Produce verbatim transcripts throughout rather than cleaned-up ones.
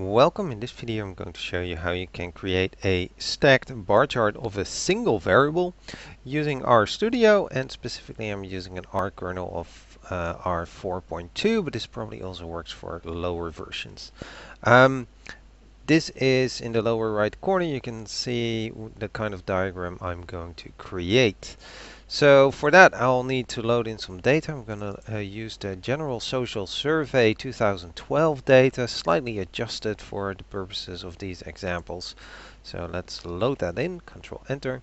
Welcome. In this video I'm going to show you how you can create a stacked bar chart of a single variable using RStudio, and specifically I'm using an R kernel of uh, R four point two, but this probably also works for lower versions. Um, this is in the lower right corner. You can see the kind of diagram I'm going to create. So for that I'll need to load in some data. I'm going to uh, use the General Social Survey two thousand twelve data, slightly adjusted for the purposes of these examples. So let's load that in, Control Enter.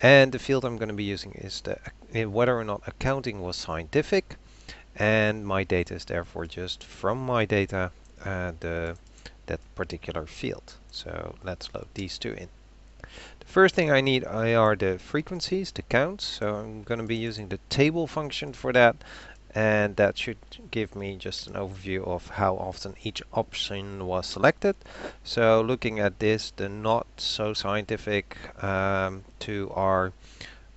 And the field I'm going to be using is the, uh, whether or not accounting was scientific. And my data is therefore just from my data, uh, the, that particular field. So let's load these two in. The first thing I need are the frequencies, the counts, so I'm going to be using the table function for that, and that should give me just an overview of how often each option was selected. So looking at this, the not so scientific um, two are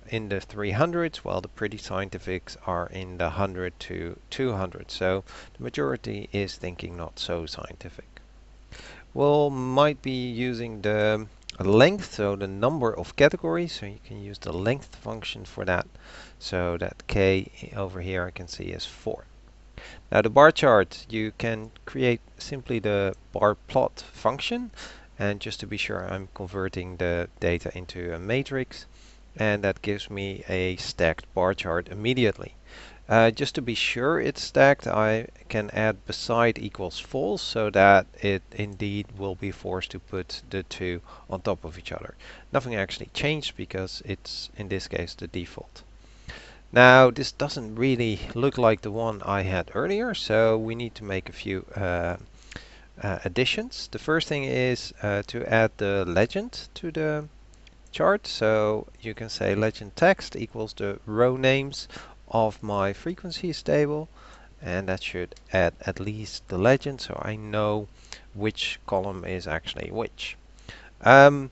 in the three hundreds, while the pretty scientifics are in the one hundred to two hundred, so the majority is thinking not so scientific. We'll might be using the length, so the number of categories, so you can use the length function for that. So that K over here I can see is four. Now the bar chart, you can create simply the bar plot function, and just to be sure I'm converting the data into a matrix, and that gives me a stacked bar chart immediately. Uh, just to be sure it's stacked, I can add beside equals false, so that it indeed will be forced to put the two on top of each other. Nothing actually changed because it's in this case the default. Now this doesn't really look like the one I had earlier, so we need to make a few uh, uh, additions. The first thing is uh, to add the legend to the chart, so you can say legend text equals the row names of my frequencies table, and that should add at least the legend, so I know which column is actually which. Um,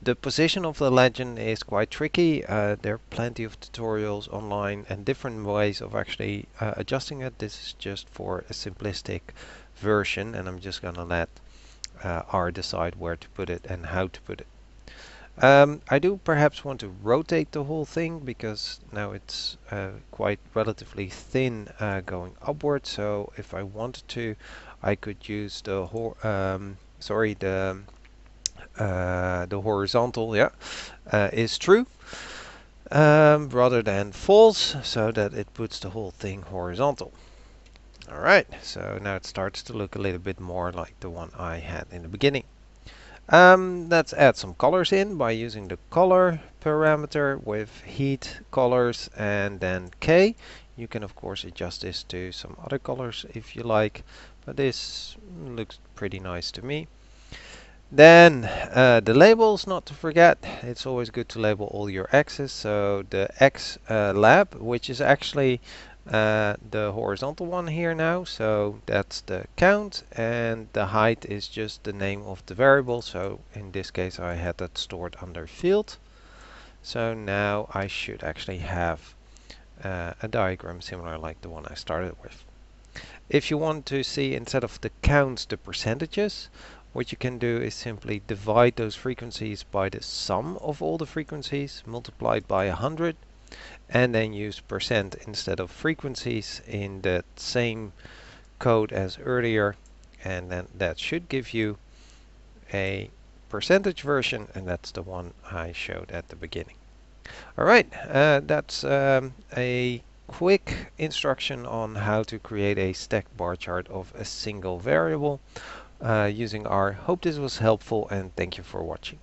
the position of the legend is quite tricky. Uh, there are plenty of tutorials online and different ways of actually uh, adjusting it. This is just for a simplistic version, and I'm just gonna let uh, R decide where to put it and how to put it. Um, I do perhaps want to rotate the whole thing, because now it's uh, quite relatively thin uh, going upward. So if I wanted to, I could use the hor um, sorry the uh, the horizontal yeah uh, is true um, rather than false, so that it puts the whole thing horizontal. All right, so now it starts to look a little bit more like the one I had in the beginning. Um, let's add some colors in by using the color parameter with heat, colors, and then K. You can of course adjust this to some other colors if you like, but this looks pretty nice to me. Then uh, the labels, not to forget. It's always good to label all your X's, so the X uh, lab, which is actually uh, the horizontal one here now, so that's the count, and the height is just the name of the variable, so in this case I had that stored under field. So now I should actually have uh, a diagram similar like the one I started with. If you want to see instead of the counts the percentages, what you can do is simply divide those frequencies by the sum of all the frequencies, multiplied by one hundred, and then use percent instead of frequencies in the same code as earlier, and then that should give you a percentage version, and that's the one I showed at the beginning. All right, uh, that's um, a quick instruction on how to create a stacked bar chart of a single variable. Uh, using R. Hope this was helpful, and thank you for watching.